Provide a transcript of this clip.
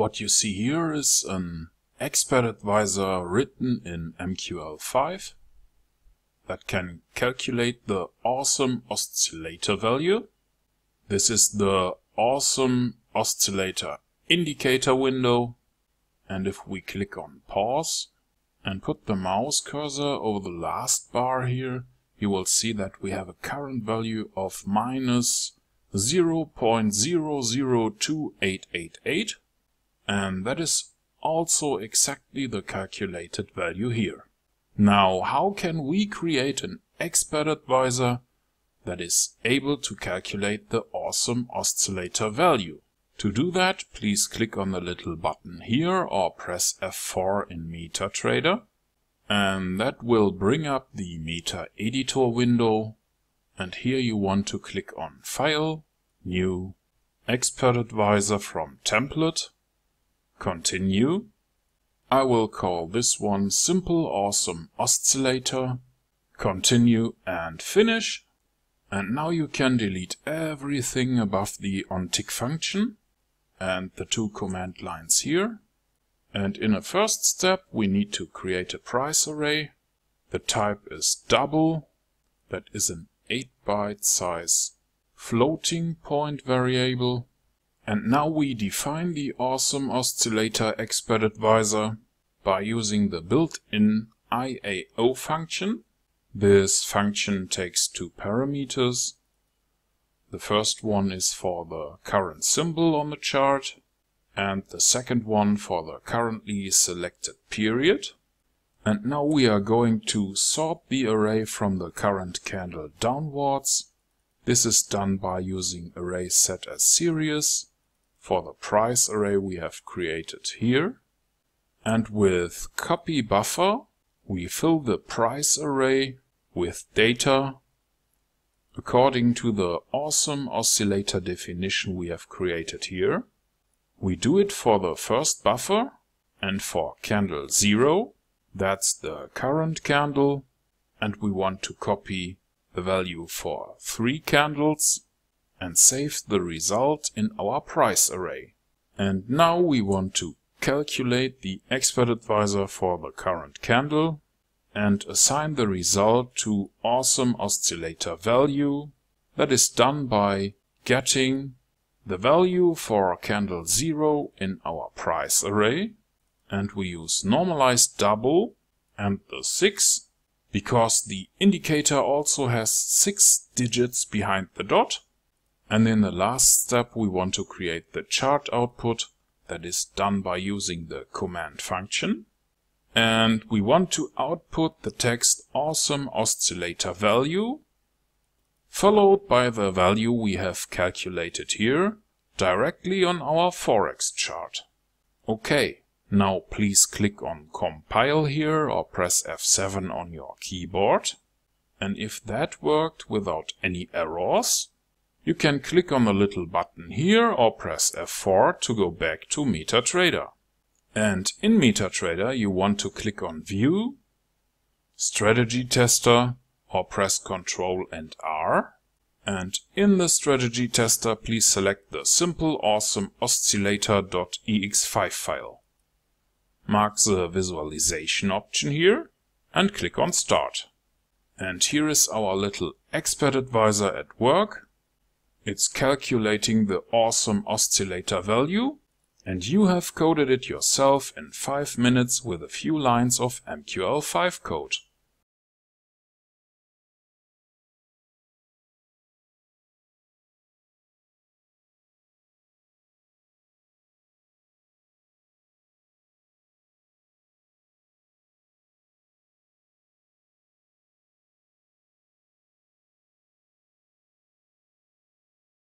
What you see here is an Expert Advisor written in MQL5 that can calculate the Awesome Oscillator value. This is the Awesome Oscillator indicator window, and if we click on pause and put the mouse cursor over the last bar here, you will see that we have a current value of minus 0.002888, and that is also exactly the calculated value here. Now, how can we create an Expert Advisor that is able to calculate the Awesome Oscillator value? To do that, please click on the little button here or press F4 in MetaTrader, and that will bring up the MetaEditor window, and here you want to click on File, New, Expert Advisor from Template, Continue. I will call this one Simple Awesome Oscillator, Continue and Finish. And now you can delete everything above the onTick function and the two command lines here. And in a first step, we need to create a price array. The type is double. That is an 8-byte size floating point variable. And now we define the Awesome Oscillator Expert Advisor by using the built-in IAO function. This function takes two parameters. The first one is for the current symbol on the chart, and the second one for the currently selected period. And now we are going to sort the array from the current candle downwards. This is done by using array set as series for the price array we have created here. And with copy buffer, we fill the price array with data according to the Awesome Oscillator definition we have created here. We do it for the first buffer and for candle 0, that's the current candle, and we want to copy the value for 3 candles and save the result in our price array. And now we want to calculate the Expert Advisor for the current candle and assign the result to Awesome Oscillator value. That is done by getting the value for candle 0 in our price array, and we use Normalize Double and the 6 because the indicator also has 6 digits behind the dot. And in the last step we want to create the chart output. That is done by using the command function, and we want to output the text Awesome Oscillator value followed by the value we have calculated here directly on our Forex chart. Okay, now please click on compile here or press F7 on your keyboard, and if that worked without any errors, you can click on the little button here or press F4 to go back to MetaTrader. And in MetaTrader you want to click on View, Strategy Tester or press Ctrl and R. And in the Strategy Tester please select the Simple Awesome Oscillator.ex5 file. Mark the Visualization option here and click on Start. And here is our little Expert Advisor at work. It's calculating the Awesome Oscillator value, and you have coded it yourself in 5 minutes with a few lines of MQL5 code.